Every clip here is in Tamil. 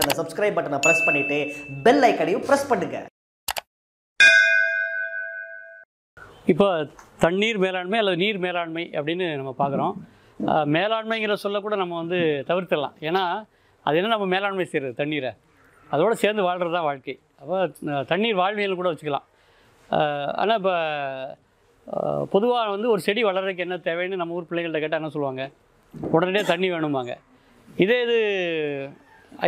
the subscribe button press பண்ணிட்டு bell icon press பண்ணுங்க இப்போ தண்ணீர் மேலாண்மை அல்லது நீர் மேலாண்மை அப்படினு நம்ம பார்க்கறோம் மேலாண்மைங்கற சொல்ல கூட நம்ம வந்து தவிர்த்தறலாம் ஏனா அது என்ன நம்ம மேலாண்மை செய்றது தண்ணீரை அதோட சேர்ந்து வாழ்றது தான் வாழ்க்கை அப்ப தண்ணீர் வாழ்வியல் கூட வச்சுக்கலாம் ஆனா இப்ப பொதுவா வந்து ஒரு செடி வளர்றதுக்கு என்ன தேவைன்னு நம்ம ஊர் பிள்ளைகள கிட்ட என்ன சொல்வாங்க உடனே தண்ணி வேணும்பாங்க இதே இது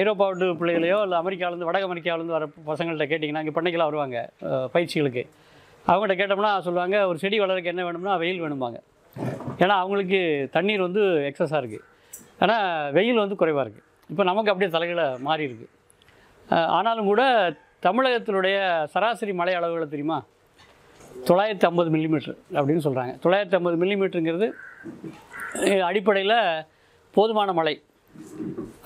ஐரோப்பாவுட்டு பிள்ளைகளோ இல்ல அமெரிக்கால வட அமெரிக்கால வர பசங்கள்ட்ட கேட்டிங்கனா அங்க பண்ணைக்குள்ள வருவாங்க பயிற்சிகளுக்கு அவங்கட்ட கேட்டோம்னா சொல்வாங்க ஒரு செடி வளர்றதுக்கு என்ன வேணும்னா வெயில் வேணும்பாங்க ஏனா அவங்களுக்கு தண்ணீர் வந்து எக்ஸஸா இருக்கு ஆனா வெயில் வந்து குறைவா இருக்கு இப்போ நமக்கு அப்படியே தலையில மாறி இருக்கு ஆனாலும் கூட தமிழகத்தினுடைய சராசரி மழை அளவுகள தெரியுமா 950 mm அப்படினு சொல்றாங்க 950 mmங்கிறது அடிப்படையில் போதுமான மழை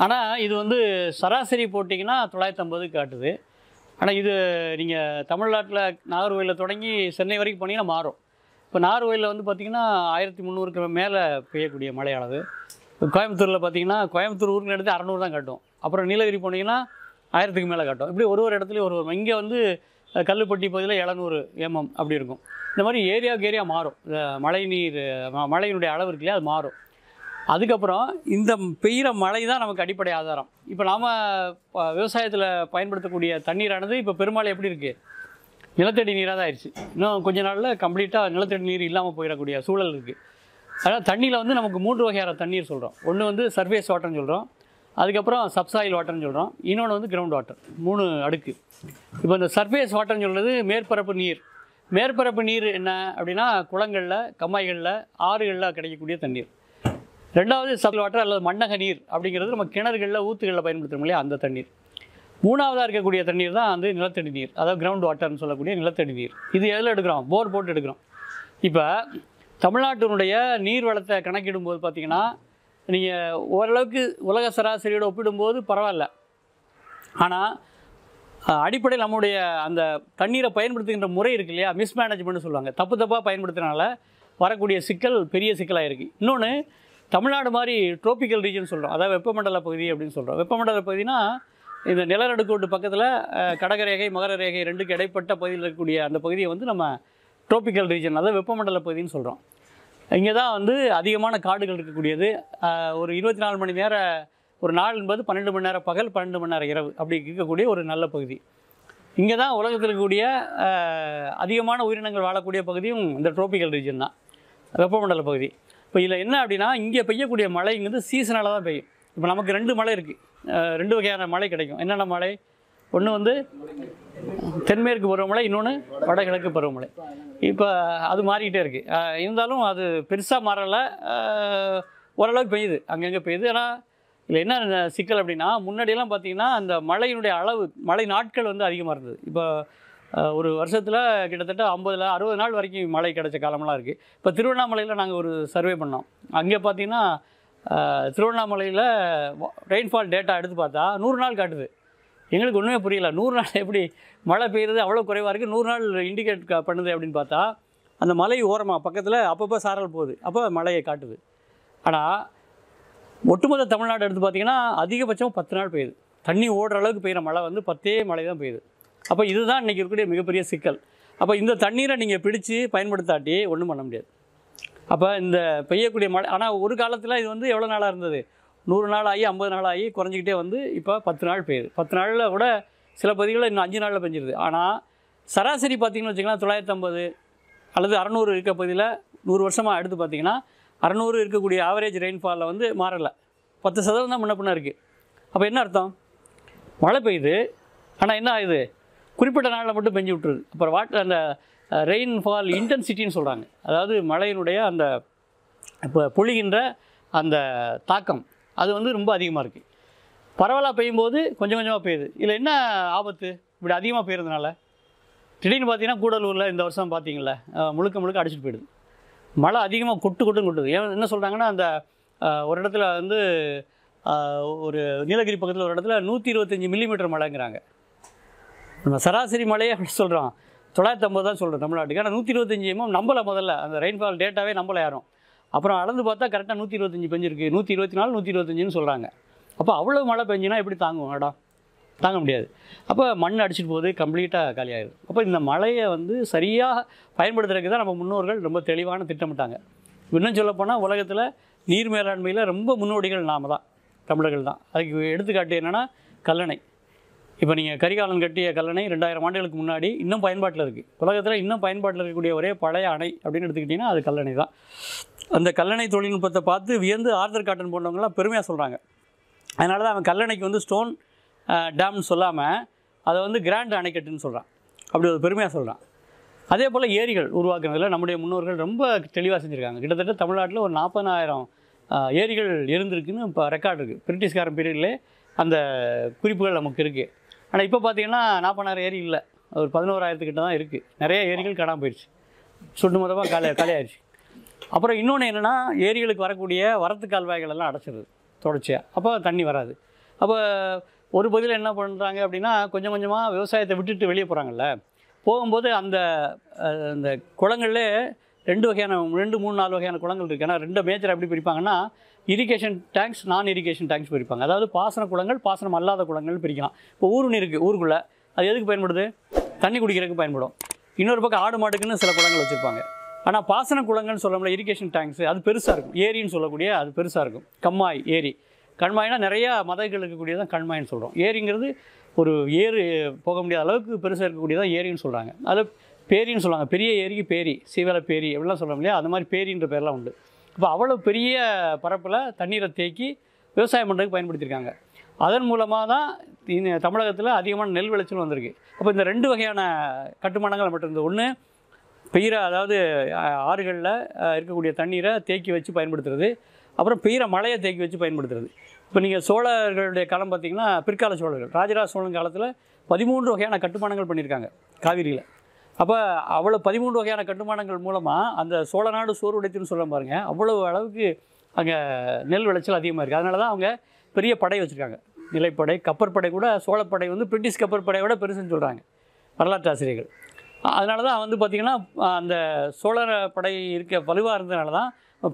ஆனா இது வந்து சராசரி போட்டிங்கனா 950 காட்டுது ஆனா இது நீங்க தமிழ்நாட்டுல நாகர்கோயில்ல தொடங்கி சென்னை வரைக்கும் போனீங்கனா மாறும் இப்ப நாகர்கோயில்ல வந்து பாத்தீங்கன்னா 1300 க்கு மேல பெய்யக்கூடிய மழை அளவு கோயம்புத்தூர்ல பாத்தீங்கன்னா கோயம்புத்தூர் ஊருக்கு எடுத்து 600 தான் காட்டும் அப்புறம் நீலகிரி போனீங்கன்னா 1000 க்கு மேல காட்டும் இப்படி ஒரு இடத்துல ஒரு இங்க வந்து கல்லுப்பட்டி பகுதியில 700 mm அப்படி இருக்கும் இந்த மாதிரி ஏரியாக்கு ஏரியா மாறும் மழை நீர் மழையினுடைய அளவு இருக்குல அது மாறும் அதுக்கு அப்புறம் இந்த பெய்ற மழை தான் நமக்கு அடிப்படை ஆதாரம் இப்போ நாம விவசாயத்துல பயன்படுத்தக்கூடிய தண்ணீரானது இப்ப பெருமாளை எப்படி இருக்கு நிலத்தடி நீரா தான் ஆயிருச்சு இன்னும் கொஞ்ச நாள்ல கம்ப்ளீட்டா நிலத்தடி நீர் இல்லாம போயிரக்கூடிய சூழல் இருக்கு அதாவது தண்ணில வந்து நமக்கு மூன்று வகையான தண்ணீர் சொல்றோம் ஒன்னு வந்து சர்ஃபேஸ் வாட்டர்னு சொல்றோம் அதுக்கு அப்புறம் சப்சாயில் வாட்டர்னு சொல்றோம் இன்னொன்னு வந்து கிரவுண்ட் வாட்டர் மூணு அடுக்கு இப்போ இந்த சர்ஃபேஸ் வாட்டர்னு சொல்றது மேற்பரப்பு நீர் என்ன அப்படினா குளங்கள்ல கம்மாய்கள்ல ஆறுகள்ல கிடைக்கக்கூடிய தண்ணீர் இரண்டாவது சப்சாயில் வாட்டர் அல்லது மண்ணக நீர் அப்படிங்கிறது நம்ம கிணறுகள்ல ஊத்துகள்ல பயன்படுத்துறோம் இல்லையா அந்த தண்ணீர் மூணாவதா இருக்கக்கூடிய தண்ணீர் தான் அந்த நிலத்தடி நீர் அதாவது கிரவுண்ட் வாட்டர்னு சொல்லக்கூடிய நிலத்தடி நீர் இது எதில எடுக்கிறோம் போர் போட்டு எடுக்கிறோம் இப்போ தமிழ்நாட்டினுடைய நீர் வளத்தை கணக்கிடும்போது பாத்தீங்கன்னா நீங்க ஓரளவுக்கு உலக சராசரியோட ஒப்பிடும்போது பரவாயில்லை ஆனா அடிப்படையில் நம்மளுடைய அந்த தண்ணீரை பயன்படுத்துகின்ற முறை இருக்கு இல்லையா மிஸ்மேனேஜ்மென்ட் சொல்லுவாங்க தப்பு தப்பா பயன்படுத்துறனால வரக்கூடிய சிக்கல் பெரிய சிக்கலா இருக்கு இன்னொன்னு தமிழ்நாடு மாதிரி டிராபிக்கல் ரீஜன் சொல்றோம் அதாவது வெப்பமண்டல பகுதி அப்படினு சொல்றோம் வெப்பமண்டல பகுதினா இந்த நிலநடுக்கோட்டு பக்கத்துல கடகரேகை மகரரேகை ரெண்டுக்கு இடைப்பட்ட பகுதியில் இருக்கக்கூடிய அந்த பகுதியை வந்து நம்ம டிராபிக்கல் ரீஜன் அதாவது வெப்பமண்டல பகுதின்னு சொல்றோம் இங்க தான் வந்து அதிகமான காடுகள் இருக்கக்கூடியது ஒரு 24 மணி நேர ஒரு நாள் என்பது 12 மணி நேர பகல் 12 மணி நேர இரவு அப்படி இருக்கக்கூடிய ஒரு நல்ல பகுதி இங்க தான் உலகத்துல கூடிய அதிகமான உயிரினங்கள் வாழக்கூடிய பகுதியும் இந்த டிராபிக்கல் ரீஜன் தான் வெப்பமண்டல பகுதி இப்போ இதுல என்ன அப்படினா இங்க பெய்யக்கூடிய மழைங்கிறது சீசனலா தான் பெய்யும் இப்போ நமக்கு ரெண்டு மழை இருக்கு ரெண்டு வகையான மழை கிடைக்கும் என்னென்ன மழை ஒன்னு வந்து தென்மேற்கு பருவமழை இன்னொன்று வடகிழக்கு பருவமழை இப்போ அது மாறிக்கிட்டே இருக்கு இருந்தாலும் அது பெருசாக மாறலை ஓரளவுக்கு பெய்யுது அங்கங்கே பெய்யுது ஆனால் இதில் என்ன சிக்கல் அப்படின்னா முன்னாடியெல்லாம் பார்த்தீங்கன்னா அந்த மழையினுடைய அளவு மழை நாட்கள் வந்து அதிகமாக இருந்தது இப்போ ஒரு வருஷத்தில் கிட்டத்தட்ட 50-60 நாள் வரைக்கும் மழை கிடைச்ச காலமெல்லாம் இருக்குது இப்போ திருவண்ணாமலையில் நாங்கள் ஒரு சர்வே பண்ணோம் அங்கே பார்த்தீங்கன்னா திருவண்ணாமலையில் ரெயின்ஃபால் டேட்டா எடுத்து பார்த்தா 100 நாள் காட்டுது எங்களுக்கு ஒண்ணுமே புரியல 100 நாள் எப்படி மழை பெய்யுறது அவ்வளவு குறைவா இருக்கு 100 நாள் இண்டிகேட் பண்ணுது அப்படினு பார்த்தா அந்த மலை ஓரமா பக்கத்துல அப்பப்ப சாரல் போகுது அப்ப மழையை காட்டுது ஆனா ஒட்டுமொத்த தமிழ்நாடு எடுத்து பாத்தீங்கன்னா அதிகபட்சம் 10 நாள் பெய்யுது தண்ணி ஓடுற அளவுக்கு பெய்யற மழை வந்து 10 மழை தான் பெய்யுது அப்ப இதுதான் இன்னைக்கு இருக்கக்கூடிய மிகப்பெரிய சிக்கல் அப்ப இந்த தண்ணீரை நீங்க பிடிச்சு பயன்படுத்தாட்டி ஒண்ணும் பண்ண முடியாது அப்ப இந்த பெய்யக்கூடிய மழை ஆனா ஒரு காலத்துல இது வந்து எவ்வளவு நாளா இருந்தது 100 நாள் ஆகி 50 நாள் ஆகி குறைஞ்சிக்கிட்டே வந்து இப்போ 10 நாள் பெய்யுது 10 நாளில் கூட சில பகுதிகளில் இன்னும் 5 நாளில் பெஞ்சிருது ஆனால் சராசரி பார்த்தீங்கன்னு வச்சுக்கலாம் 950 அல்லது 600 இருக்க பகுதியில் 100 வருஷமாக எடுத்து பார்த்தீங்கன்னா 600 இருக்கக்கூடிய ஆவரேஜ் ரெயின்ஃபாலில் வந்து மாறலை 10% தான் முன்ன பின்ன இருக்குது அப்போ என்ன அர்த்தம் மழை பெய்யுது ஆனால் என்ன ஆகுது குறிப்பிட்ட நாளில் மட்டும் பெஞ்சு விட்டுருது அப்புறம் அந்த ரெயின்ஃபால் இன்டென்சிட்டின்னு சொல்கிறாங்க அதாவது மழையினுடைய அந்த இப்போ பொழிகின்ற அந்த தாக்கம் அது வந்து ரொம்ப அதிகமாக இருக்குது பரவலாக பெய்யும்போது கொஞ்சம் கொஞ்சமாக பெய்யுது இல்லை என்ன ஆபத்து இப்படி அதிகமாக பெய்யறதுனால திடீர்னு பார்த்தீங்கன்னா கூடலூரில் இந்த வருஷம் பார்த்தீங்களா முழுக்க அடிச்சுட்டு போயிடுது மழை அதிகமாக கொட்டுது ஏன் என்ன சொல்கிறாங்கன்னா அந்த ஒரு இடத்துல வந்து ஒரு நீலகிரி பக்கத்தில் ஒரு இடத்துல 125 மில்லிமீட்டர் மழைங்கிறாங்க நம்ம சராசரி மழையே அப்படி சொல்கிறோம் 950 தான் சொல்கிறோம் தமிழ்நாட்டுக்கு ஆனால் 125 mm நம்பலை முதல்ல அந்த ரெயின்ஃபால் டேட்டாவே நம்பலை யாரும் அப்புறம் அளந்து பார்த்தா கரெக்டாக 125 பெஞ்சிருக்கு 124 125ன்னு சொல்கிறாங்க அப்போ அவ்வளோ மழை பெஞ்சுன்னா எப்படி தாங்குவோம் தாங்க முடியாது. அப்போ மண் அடிச்சிட்டு போது கம்ப்ளீட்டாக காலியாகிடும். அப்போ இந்த மலையை வந்து சரியாக பயன்படுத்துறதுக்கு தான் நம்ம முன்னோர்கள் ரொம்ப தெளிவான திட்டமிட்டாங்க. இன்னும் சொல்லப்போனால் உலகத்தில் நீர் மேலாண்மையில் ரொம்ப முன்னோடிகள் நாம தான், தமிழர்கள் தான். அதுக்கு எடுத்துக்காட்டு என்னென்னா கல்லணை. இப்போ நீங்கள் கரிகாலன் கட்டிய கல்லணை 2000 ஆண்டுகளுக்கு முன்னாடி இன்னும் பயன்பாட்டில் இருக்குது. உலகத்தில் இன்னும் பயன்பாட்டில் இருக்கக்கூடிய ஒரே பழைய அணை அப்படின்னு எடுத்துக்கிட்டிங்கன்னா அது கல்லணை தான். அந்த கல்லணை தொழில்நுட்பத்தை பார்த்து வியந்து ஆர்தர் காட்டன் போன்றவங்களாம் பெருமையாக சொல்கிறாங்க. அதனால தான் அவன் கல்லணைக்கு வந்து ஸ்டோன் டேம்னு சொல்லாமல் அதை வந்து கிராண்ட் அணைக்கட்டுன்னு சொல்கிறான், அப்படி ஒரு பெருமையாக சொல்கிறான். அதே போல் ஏரிகள் உருவாக்குறதுல நம்முடைய முன்னோர்கள் ரொம்ப தெளிவாக செஞ்சுருக்காங்க. கிட்டத்தட்ட தமிழ்நாட்டில் ஒரு 40,000 ஏரிகள் இருந்திருக்குன்னு இப்போ ரெக்கார்டு இருக்குது. பிரிட்டிஷ்காரன் பீரியட்லேயே அந்த குறிப்புகள் நமக்கு இருக்குது. ஆனால் இப்போ பார்த்திங்கன்னா 40,000 ஏரி இல்லை, ஒரு 11,000 கிட்ட தான் இருக்குது. நிறைய ஏரிகள் காணாமல் போயிடுச்சு, சுட்டு மொத்தமாக காலியாகிடுச்சு. அப்புறம் இன்னொன்று என்னென்னா ஏரிகளுக்கு வரக்கூடிய வரத்து கால்வாய்கள் எல்லாம் அடைச்சிடுது தொடர்ச்சியாக, அப்போ தண்ணி வராது. அப்போ ஒரு பகுதியில் என்ன பண்ணுறாங்க அப்படின்னா கொஞ்சம் கொஞ்சமாக விவசாயத்தை விட்டுட்டு வெளியே போகிறாங்கல்ல, போகும்போது அந்த குளங்கள்லே 2 வகையான 2, 3, 4 வகையான குளங்கள் இருக்குது. ஆனால் 2 மேஜர் எப்படி பிரிப்பாங்கன்னா இரிகேஷன் டேங்க்ஸ், நான் இரிகேஷன் டேங்க்ஸ் பிரிப்பாங்க. அதாவது பாசன குளங்கள், பாசனம் அல்லாத குளங்கள் பிரிக்கலாம். இப்போ ஊருன்னு இருக்குது, ஊருக்குள்ளே அது எதுக்கு பயன்படுது? தண்ணி குடிக்கிறதுக்கு பயன்படும். இன்னொரு பக்கம் ஆடு மாட்டுக்குன்னு சில குளங்கள் வச்சுருப்பாங்க. ஆனால் பாசன குளங்கள்னு சொல்லணும்ல, இரிகேஷன் டேங்க்ஸு அது பெருசாக இருக்கும். ஏரின்னு சொல்லக்கூடிய அது பெருசாக இருக்கும். கண்மாய் ஏரி, கண்மாய்னா நிறையா மதங்கள் இருக்கக்கூடியதான் கண்மாயின்னு சொல்கிறோம். ஏரிங்கிறது ஒரு ஏறு போக முடியாத அளவுக்கு பெருசாக இருக்கக்கூடியதான் ஏரின்னு சொல்கிறாங்க. அதில் பேரின்னு சொல்லுவாங்க, பெரிய ஏரிக்கு பேரி, சீவலை பேரி எப்படிலாம் சொல்ல முடியாது, அது மாதிரி பேரின்ற பேரெலாம் உண்டு. அப்போ அவ்வளோ பெரிய பரப்பில் தண்ணீரை தேக்கி விவசாயம் பண்ணுறதுக்கு பயன்படுத்தியிருக்காங்க. அதன் மூலமாக தான் தமிழகத்தில் அதிகமான நெல் விளைச்சல் வந்திருக்கு. அப்போ இந்த 2 வகையான கட்டுமானங்கள் மட்டும் இருந்தது. ஒன்று பெய்கிற, அதாவது ஆறுகளில் இருக்கக்கூடிய தண்ணீரை தேக்கி வச்சு பயன்படுத்துறது, அப்புறம் பெய்கிற மழையை தேக்கி வச்சு பயன்படுத்துறது. இப்போ நீங்கள் சோழர்களுடைய காலம் பார்த்திங்கன்னா, பிற்கால சோழர்கள் ராஜராஜ சோழன் காலத்தில் 13 வகையான கட்டுமானங்கள் பண்ணியிருக்காங்க காவிரியில். அப்போ அவ்வளோ 13 வகையான கட்டுமானங்கள் மூலமாக அந்த சோழ நாடு சோர்வடைத்துன்னு சொல்ல பாருங்கள், அவ்வளோ அளவுக்கு அங்கே நெல் விளைச்சல் அதிகமாக இருக்குது. அதனால தான் அவங்க பெரிய படை வச்சுருக்காங்க, நிலைப்படை, கப்பற்படை. கூட சோழப்படை வந்து பிரிட்டிஷ் கப்பற்படையோட பெருசுன்னு சொல்கிறாங்க வரலாற்று ஆசிரியர்கள். அதனால தான் வந்து பார்த்திங்கன்னா அந்த சோழர் படை இருக்க வலுவாக இருந்ததுனால தான்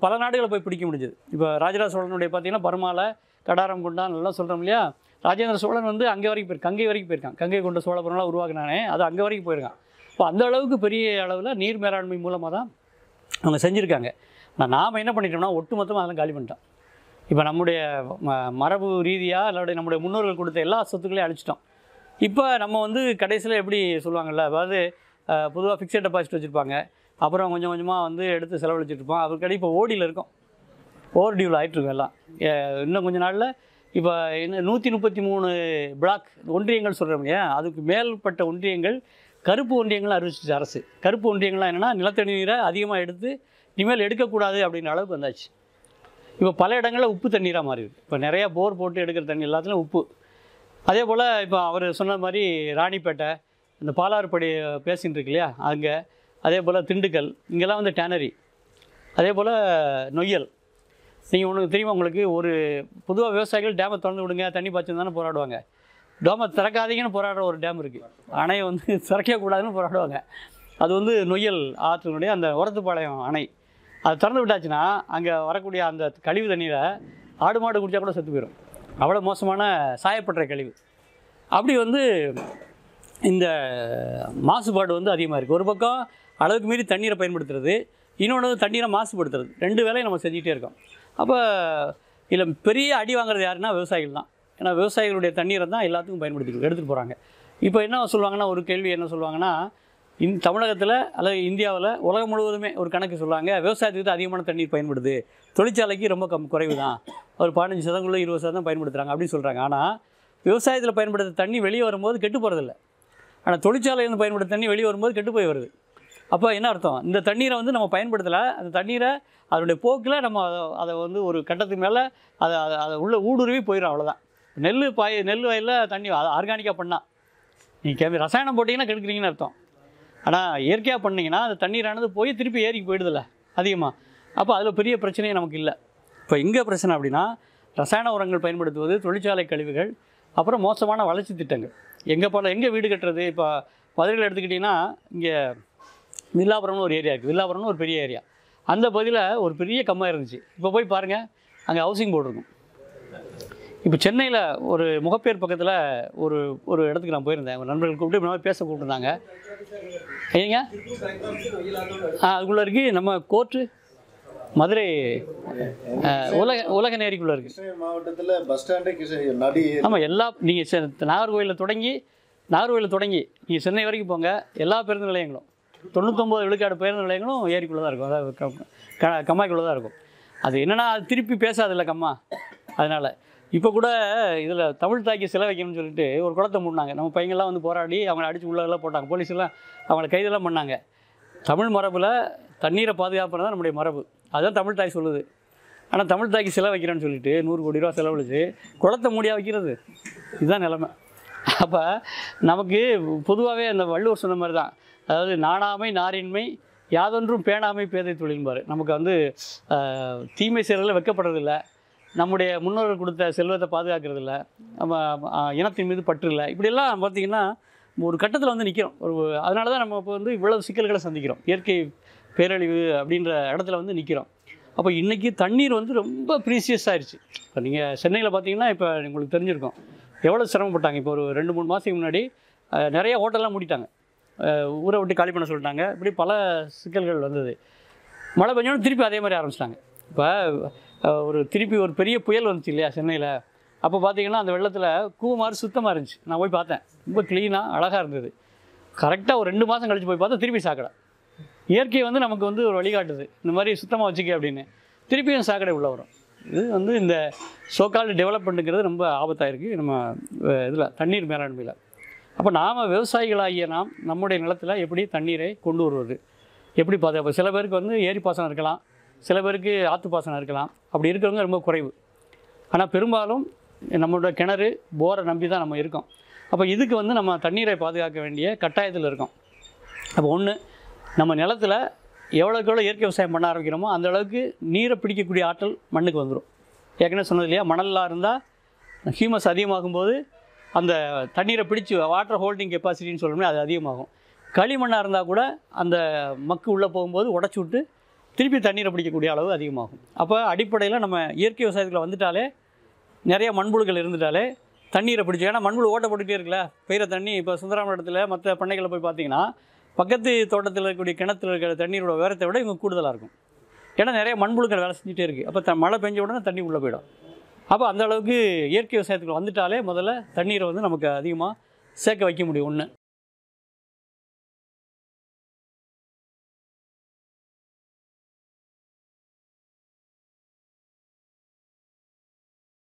பல நாடுகளை போய் பிடிக்க முடிஞ்சது. இப்போ ராஜராஜ சோழனுடைய பார்த்திங்கன்னா பர்மாவில் கடாரம் கொண்டான்னு நல்லா சொல்கிறோம் இல்லையா, ராஜேந்திர சோழன் வந்து அங்கே வரைக்கும் போயிருக்கான், கங்கை வரைக்கும் போயிருக்கான். கங்கை கொண்ட சோழபுரம்லாம் உருவாக்குனானே அது அங்கே வரைக்கும் போயிருக்கான். இப்போ அந்த அளவுக்கு பெரிய அளவில் நீர் மேலாண்மை மூலமாக தான் அவங்க செஞ்சுருக்காங்க. ஆனால் நாம் என்ன பண்ணிட்டோம்னா ஒட்டுமொத்தமாக அதெல்லாம் காலி பண்ணிட்டோம். இப்போ நம்முடைய மரபு ரீதியாக அல்லது நம்முடைய முன்னோர்கள் கொடுத்த எல்லா சொத்துக்களையும் அழிச்சிட்டோம். இப்போ நம்ம வந்து கடைசியில் எப்படி சொல்லுவாங்கள்ல, அதாவது பொதுவாக ஃபிக்ஸட் டெபாசிட் வச்சுருப்பாங்க, அப்புறம் கொஞ்சம் கொஞ்சமாக வந்து எடுத்து செலவழிச்சிட்ருப்போம். அதுக்கடி இப்போ ஓடியில் இருக்கும், ஓவர் டியூவில் ஆகிட்ருக்கோம் எல்லாம். இன்னும் கொஞ்சம் நாளில் இப்போ என்ன 133 பிளாக் ஒன்றியங்கள் சொல்கிறோம் இல்லையா, அதுக்கு மேல்பட்ட ஒன்றியங்கள் கருப்பு ஒன்றியங்கள்லாம் அறிவிச்சிச்சு அரசு. கருப்பு ஒன்றியங்கள்லாம் என்னென்னா நிலத்தடி நீரை அதிகமாக எடுத்து இனிமேல் எடுக்கக்கூடாது அப்படின்ற அளவுக்கு வந்தாச்சு. இப்போ பல இடங்களில் உப்பு தண்ணீராக மாறி இருக்குது. இப்போ நிறையா போர் போட்டு எடுக்கிற தண்ணி எல்லாத்துலையும் உப்பு. அதே போல் இப்போ அவர் சொன்ன மாதிரி ராணிப்பேட்டை, இந்த பாலாறுபடி பேசின்னு இருக்கு இல்லையா அங்கே, அதே போல் திண்டுக்கல், இங்கெல்லாம் வந்து டேனரி, அதே போல் நொய்யல். நீங்கள் ஒன்று தெரியுமா உங்களுக்கு, ஒரு பொதுவாக விவசாயிகள் டேமை திறந்து விடுங்க, தண்ணி பாய்ச்சிருந்தானே போராடுவாங்க. டேமை திறக்காதீங்கன்னு போராடுற ஒரு டேம் இருக்குது, அணையை வந்து திறக்கக்கூடாதுன்னு போராடுவாங்க. அது வந்து நொய்யல் ஆற்றினுடைய அந்த உரத்துப்பாளையம் அணை. அது திறந்து விட்டாச்சுன்னா அங்கே வரக்கூடிய அந்த கழிவு தண்ணீரை ஆடு மாடு குடித்தா கூட செத்து போயிடும், அவ்வளோ மோசமான சாயப்பட்டுற கழிவு. அப்படி வந்து இந்த மாசுபாடு வந்து அதிகமாக இருக்குது. ஒரு பக்கம் அளவுக்கு மீறி தண்ணீரை பயன்படுத்துறது, இன்னொன்று தண்ணீரை மாசுபடுத்துறது, 2 வேலையும் நம்ம செஞ்சுக்கிட்டே இருக்கோம். அப்போ இதில் பெரிய அடி வாங்குறது யாருன்னா விவசாயிகள் தான். ஏன்னா விவசாயிகளுடைய தண்ணீரை தான் எல்லாத்துக்கும் பயன்படுத்திக்கிறோம், எடுத்துகிட்டு போகிறாங்க. இப்போ என்ன சொல்லுவாங்கன்னா, ஒரு கேள்வி என்ன சொல்லுவாங்கன்னா, தமிழகத்தில் அல்லது இந்தியாவில் உலகம் முழுவதுமே ஒரு கணக்கு சொல்லுவாங்க, விவசாயத்துக்கு தான் அதிகமான தண்ணீர் பயன்படுது, தொழிற்சாலைக்கு ரொம்ப குறைவு தான், ஒரு 15% 20% பயன்படுத்துகிறாங்க அப்படின்னு சொல்கிறாங்க. ஆனால் விவசாயத்தில் பயன்படுத்த தண்ணி வெளியே வரும்போது கெட்டு போகிறதில்ல, ஆனால் தொழிற்சாலையிலேருந்து பயன்படுத்த தண்ணி வெளியே வரும்போது கெட்டு போய் வருது. அப்போ என்ன அர்த்தம், இந்த தண்ணீரை வந்து நம்ம பயன்படுத்தலை, அந்த தண்ணீரை அதனுடைய போக்கில் நம்ம அதை வந்து ஒரு கட்டத்துக்கு மேலே அதை உள்ள ஊடுருவி போயிடும், அவ்வளோதான். நெல் வயலில் தண்ணி ஆர்கானிக்காக பண்ணால் நீங்கள் ரசாயனம் போட்டிங்கன்னா கெடுக்கிறீங்கன்னு அர்த்தம். ஆனால் இயற்கையாக பண்ணிங்கன்னா அந்த தண்ணீரானது போய் திருப்பி ஏரிக்கு போயிடுதில்ல அதிகமாக. அப்போ அதில் பெரிய பிரச்சனையே நமக்கு இல்லை. இப்போ எங்கே பிரச்சனை அப்படின்னா ரசாயன உரங்கள் பயன்படுத்துவது, தொழிற்சாலை கழிவுகள், அப்புறம் மோசமான வளர்ச்சி திட்டங்கள். எங்கே போல எங்கே வீடு கட்டுறது, இப்போ மதுரையில் எடுத்துக்கிட்டிங்கன்னா இங்கே வில்லாபுரம்னு ஒரு ஏரியா இருக்குது, வில்லாபுரம்னு ஒரு பெரிய ஏரியா. அந்த பகுதியில் ஒரு பெரிய கம்மாய் இருந்துச்சு. இப்போ போய் பாருங்கள், அங்கே ஹவுசிங் போர்டு இருக்கும், இப்போ சென்னையில் ஒரு முகப்பேர் பக்கத்தில் ஒரு ஒரு இடத்துக்கு நான் போயிருந்தேன். எங்கள் நண்பர்கள் கூப்பிட்டு இப்படி நம்ம பேச கூப்பிட்டுருந்தாங்க. ஏங்க அதுக்குள்ளே இருக்குது நம்ம கோர்ட்டு மதுரை உலக நேரிக்குள்ளே இருக்குது மாவட்டத்தில் பஸ் ஸ்டாண்டு. ஆமாம், எல்லா நீங்கள் நாகர்கோயிலில் தொடங்கி நீங்கள் சென்னை வரைக்கும் போங்க, எல்லா பேருந்து நிலையங்களும் 99 விழுக்காடு பேருந்து நிலையங்களும் ஏரிக்குள்ளே தான் இருக்கும், அதாவது கம்மாய்க்குள்ளே தான் இருக்கும். அது என்னென்னா அது திருப்பி பேசாதில்ல கம்மா. அதனால் இப்போ கூட இதில் தமிழ் தாக்கி சிலை வைக்கணும்னு சொல்லிட்டு ஒரு குளத்தை மூடினாங்க. நம்ம பையங்கள்லாம் வந்து போராடி அவங்கள அடித்து உள்ளெல்லாம் போட்டாங்க, போலீஸெல்லாம் அவங்கள கைதெல்லாம் பண்ணாங்க. தமிழ் மரபில் தண்ணீரை பாதுகாப்புனா தான் நம்முடைய மரபு, அதுதான் தமிழ் தாய் சொல்லுது. ஆனால் தமிழ் தாக்கி சிலை வைக்கிறேன்னு சொல்லிட்டு 100 கோடி ரூபா செலவழித்து குளத்தை மூடியாக வைக்கிறது, இதுதான் நிலைமை. அப்போ நமக்கு பொதுவாகவே அந்த வள்ளுவர் சொன்ன மாதிரி தான், அதாவது நாணாமை நாரின்மை யாதொன்றும் பேணாமை பேதை தொழில்பார். நமக்கு வந்து தீமை செயல்களை வைக்கப்படுறதில்லை, நம்முடைய முன்னோர்கள் கொடுத்த செல்வத்தை பாதுகாக்கிறதில்ல, நம்ம இனத்தின் மீது பற்று இல்லை, இப்படியெல்லாம் பார்த்திங்கன்னா ஒரு கட்டத்தில் வந்து நிற்கிறோம். ஒரு அதனால தான் நம்ம இப்போ வந்து இவ்வளவு சிக்கல்களை சந்திக்கிறோம், இயற்கை பேரழிவு அப்படின்ற இடத்துல வந்து நிற்கிறோம். அப்போ இன்றைக்கி தண்ணீர் வந்து ரொம்ப ப்ரீசியஸ் ஆகிடுச்சு. இப்போ நீங்கள் சென்னையில் பார்த்திங்கன்னா இப்போ உங்களுக்கு தெரிஞ்சிருக்கும் எவ்வளோ சிரமப்பட்டாங்க. இப்போ ஒரு 2-3 மாதத்துக்கு முன்னாடி நிறைய ஹோட்டல்லாம் மூடிட்டாங்க, ஊரை விட்டு காலி பண்ண சொல்லிட்டாங்க, இப்படி பல சிக்கல்கள் வந்தது. மழை பெஞ்சோன்னு திருப்பி அதே மாதிரி ஆரம்பிச்சிட்டாங்க. இப்போ திருப்பி ஒரு பெரிய புயல் வந்துச்சு இல்லையா சென்னையில், அப்போ பார்த்திங்கன்னா அந்த வெள்ளத்தில் கூமாறு சுத்தமாக இருந்துச்சு. நான் போய் பார்த்தேன், ரொம்ப க்ளீனாக அழகாக இருந்தது. கரெக்டாக ஒரு 2 மாதம் கழித்து போய் பார்த்தா திருப்பி சாக்கடை. இயற்கை வந்து நமக்கு வந்து ஒரு வழிகாட்டுது, இந்த மாதிரி சுத்தமாக வச்சுக்க அப்படின்னு, திருப்பியும் சாக்கடை உள்ளே வரும். இது வந்து இந்த சோக்கால்டு டெவலப்மெண்ட்டுங்கிறது ரொம்ப ஆபத்தாக இருக்குது நம்ம இதில் தண்ணீர் மேலாண்மையில். அப்போ நாம் விவசாயிகளாகிய நாம் நம்முடைய நிலத்தில் எப்படி தண்ணீரை கொண்டு வருவது, எப்படி பாதுகாப்பு? சில பேருக்கு வந்து ஏரி பாசனம் இருக்கலாம், சில பேருக்கு ஆற்று பாசனம் இருக்கலாம், அப்படி இருக்கிறவங்க ரொம்ப குறைவு. ஆனால் பெரும்பாலும் நம்மளோட கிணறு போரை நம்பி தான் நம்ம இருக்கோம். அப்போ இதுக்கு வந்து நம்ம தண்ணீரை பாதுகாக்க வேண்டிய கட்டாயத்தில் இருக்கோம். அப்போ ஒன்று, நம்ம நிலத்தில் எவ்வளோக்கு எவ்வளோ இயற்கை விவசாயம் பண்ண ஆரம்பிக்கிறோமோ அந்த அளவுக்கு நீரை பிடிக்கக்கூடிய ஆற்றல் மண்ணுக்கு வந்துடும். ஏற்கனவே சொன்னது இல்லையா, மணல்லாம் இருந்தால் ஹியூமஸ் அதிகமாகும்போது அந்த தண்ணீரை பிடிச்சி வாட்டர் ஹோல்டிங் கெப்பாசிட்டின்னு சொல்லணும்னா அது அதிகமாகும். களிமண்ணாக இருந்தால் கூட அந்த மக்கு உள்ளே போகும்போது உடச்சி விட்டு திருப்பி தண்ணீரை பிடிக்கக்கூடிய அளவு அதிகமாகும். அப்போ அடிப்படையில் நம்ம இயற்கை விவசாயத்தில் வந்துட்டாலே, நிறைய மண்புழுக்கள் இருந்துட்டாலே தண்ணீரை பிடிச்சி, ஏன்னா மண்புழு ஓட்ட போட்டுகிட்டே இருக்குல்ல பெய்கிற தண்ணி. இப்போ சுந்தராமன் இடத்துல மற்ற பண்ணைகளை போய் பார்த்தீங்கன்னா பக்கத்து தோட்டத்தில் இருக்கக்கூடிய கிணத்துல இருக்கிற தண்ணீரோட உயரத்தை விட இவங்க கூடுதலாக இருக்கும். ஏன்னா நிறைய மண்புழுக்கள் வேலை செஞ்சுட்டே இருக்குது. அப்போ மழை பெஞ்ச உடனே தண்ணி உள்ளே போயிடும். அப்போ அந்தளவுக்கு இயற்கை விவசாயத்துக்கு வந்துட்டாலே முதல்ல தண்ணீரை வந்து நமக்கு அதிகமாக சேர்க்க வைக்க முடியும். ஒன்று.